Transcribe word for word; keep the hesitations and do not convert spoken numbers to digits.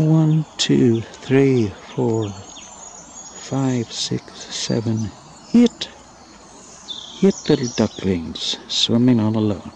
One, two, three, four, five, six, seven, eight. Eight little ducklings swimming all alone.